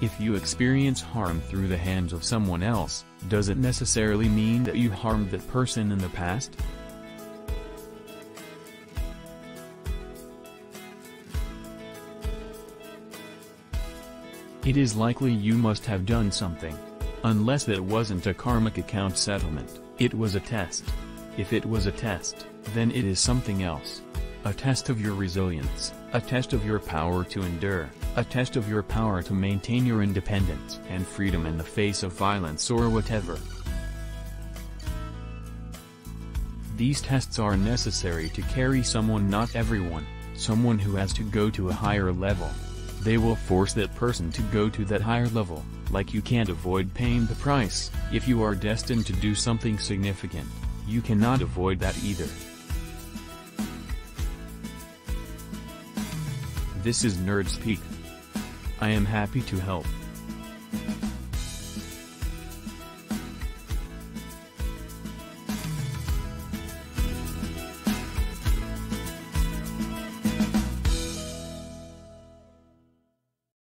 If you experience harm through the hands of someone else, does it necessarily mean that you harmed that person in the past? It is likely you must have done something. Unless that wasn't a karmic account settlement, it was a test. If it was a test, then it is something else. A test of your resilience, a test of your power to endure, a test of your power to maintain your independence and freedom in the face of violence or whatever. These tests are necessary to carry someone, not everyone, someone who has to go to a higher level. They will force that person to go to that higher level, like you can't avoid paying the price. If you are destined to do something significant, you cannot avoid that either. This is NerdSpeak. I am happy to help.